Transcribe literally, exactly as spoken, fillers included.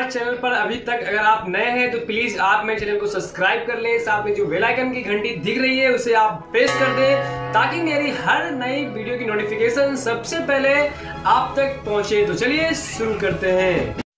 हमारे चैनल पर अभी तक अगर आप नए हैं तो प्लीज आप मेरे चैनल को सब्सक्राइब कर लें, साथ में जो बेल आइकन की घंटी दिख रही है उसे आप प्रेस कर दें ताकि मेरी हर नई वीडियो की नोटिफिकेशन सबसे पहले आप तक पहुंचे। तो चलिए शुरू करते हैं।